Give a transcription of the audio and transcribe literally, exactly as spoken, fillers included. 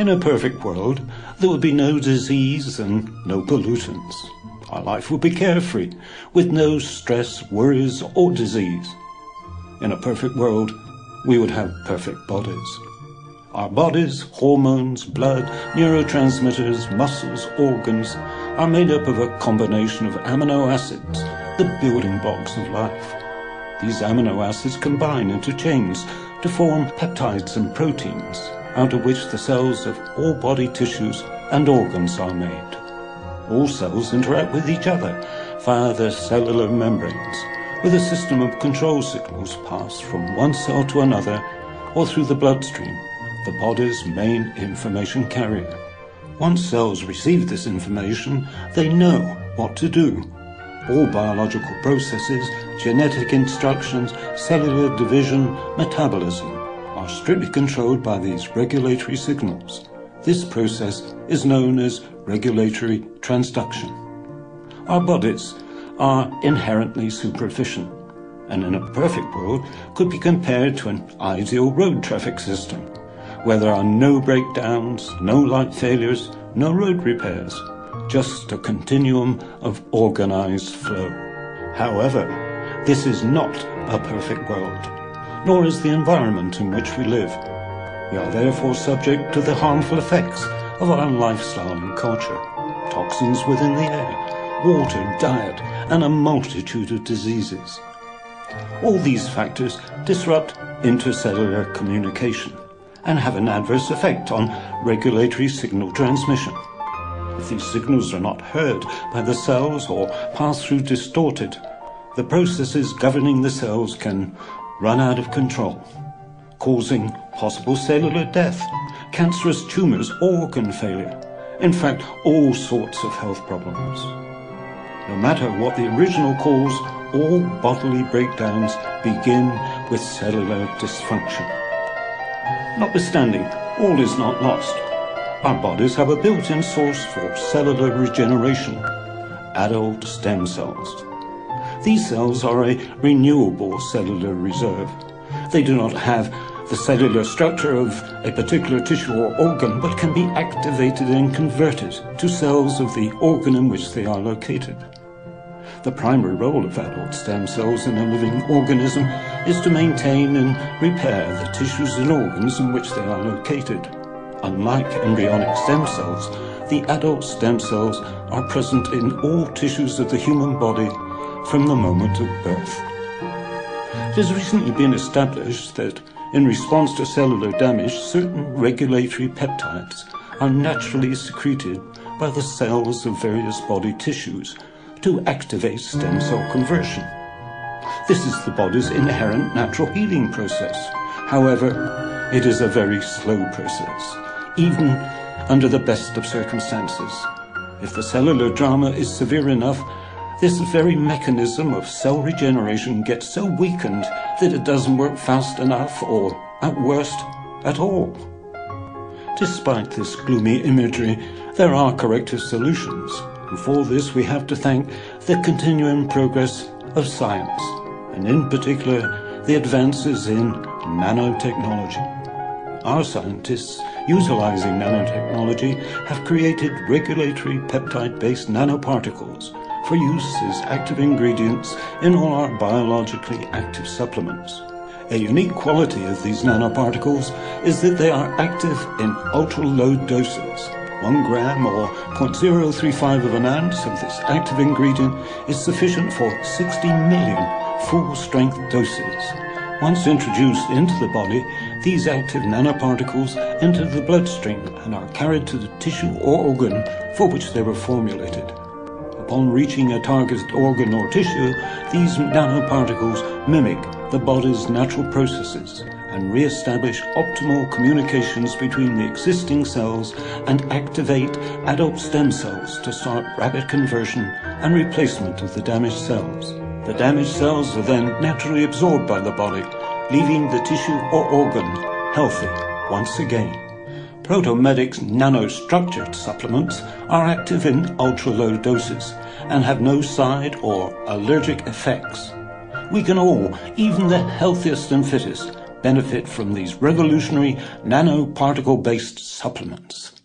In a perfect world, there would be no disease and no pollutants. Our life would be carefree, with no stress, worries, or disease. In a perfect world, we would have perfect bodies. Our bodies, hormones, blood, neurotransmitters, muscles, organs are made up of a combination of amino acids, the building blocks of life. These amino acids combine into chains to form peptides and proteins, out of which the cells of all body tissues and organs are made. All cells interact with each other via their cellular membranes, with a system of control signals passed from one cell to another or through the bloodstream, the body's main information carrier. Once cells receive this information, they know what to do. All biological processes, genetic instructions, cellular division, metabolism are strictly controlled by these regulatory signals. This process is known as regulatory transduction. Our bodies are inherently superficial, and in a perfect world could be compared to an ideal road traffic system, where there are no breakdowns, no light failures, no road repairs, just a continuum of organized flow. However, this is not a perfect world, nor is the environment in which we live. We are therefore subject to the harmful effects of our lifestyle and culture, toxins within the air, water, diet, and a multitude of diseases. All these factors disrupt intercellular communication and have an adverse effect on regulatory signal transmission. If these signals are not heard by the cells or pass through distorted, the processes governing the cells can run out of control, causing possible cellular death, cancerous tumors, organ failure, in fact all sorts of health problems. No matter what the original cause, all bodily breakdowns begin with cellular dysfunction. Notwithstanding, all is not lost. Our bodies have a built-in source for cellular regeneration, adult stem cells. These cells are a renewable cellular reserve. They do not have the cellular structure of a particular tissue or organ, but can be activated and converted to cells of the organ in which they are located. The primary role of adult stem cells in a living organism is to maintain and repair the tissues and organs in which they are located. Unlike embryonic stem cells, the adult stem cells are present in all tissues of the human body from the moment of birth. It has recently been established that in response to cellular damage, certain regulatory peptides are naturally secreted by the cells of various body tissues to activate stem cell conversion. This is the body's inherent natural healing process. However, it is a very slow process, even under the best of circumstances. If the cellular drama is severe enough, this very mechanism of cell regeneration gets so weakened that it doesn't work fast enough or, at worst, at all. Despite this gloomy imagery, there are corrective solutions, and for this we have to thank the continuing progress of science, and in particular the advances in nanotechnology. Our scientists, utilizing nanotechnology, have created regulatory peptide-based nanoparticles for use as active ingredients in all our biologically active supplements. A unique quality of these nanoparticles is that they are active in ultra-low doses. One gram or zero point zero three five of an ounce of this active ingredient is sufficient for sixty million full-strength doses. Once introduced into the body, these active nanoparticles enter the bloodstream and are carried to the tissue or organ for which they were formulated. Upon reaching a targeted organ or tissue, these nanoparticles mimic the body's natural processes and re-establish optimal communications between the existing cells and activate adult stem cells to start rapid conversion and replacement of the damaged cells. The damaged cells are then naturally absorbed by the body, leaving the tissue or organ healthy once again. ProtoMedix nanostructured supplements are active in ultra-low doses and have no side or allergic effects. We can all, even the healthiest and fittest, benefit from these revolutionary nanoparticle-based supplements.